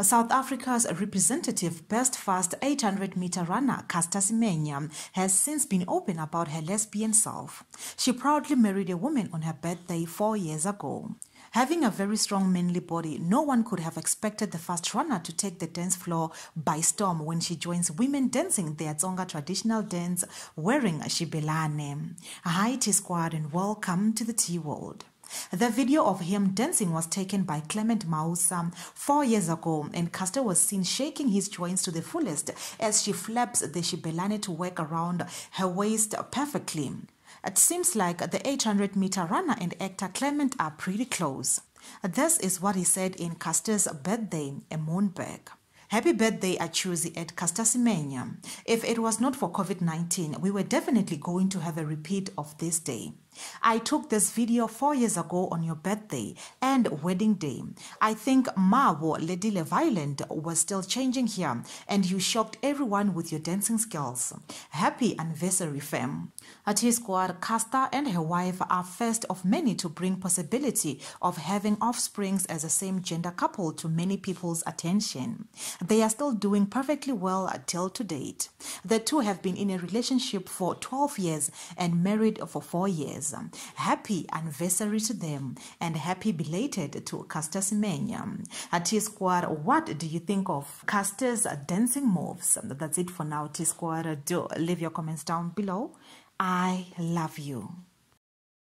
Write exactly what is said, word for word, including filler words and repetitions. South Africa's representative best fast eight hundred meter runner Caster Semenya has since been open about her lesbian self. She proudly married a woman on her birthday four years ago. Having a very strong manly body, no one could have expected the fast runner to take the dance floor by storm when she joins women dancing their Tsonga traditional dance wearing a xibelani. Hi Tea Squad and welcome to the Tea World. The video of him dancing was taken by Clement Mausa four years ago, and Caster was seen shaking his joints to the fullest as she flaps the xibelani to work around her waist perfectly. It seems like the eight hundred meter runner and actor Clement are pretty close. This is what he said in Caster's birthday, a moonbag. Happy birthday, Achuzi, at Caster Semenya. If it was not for COVID nineteen, we were definitely going to have a repeat of this day. I took this video four years ago on your birthday and wedding day. I think Mawo, Lady Leviland, was still changing here, and you shocked everyone with your dancing skills. Happy anniversary, fam. Tea Squad, Caster and her wife are first of many to bring possibility of having offsprings as a same-gender couple to many people's attention. They are still doing perfectly well till to date. The two have been in a relationship for twelve years and married for four years. Happy anniversary to them and happy belated to Caster Semenya. Tea Squad, what do you think of Caster's dancing moves? That's it for now, Tea Squad. Do leave your comments down below. I love you.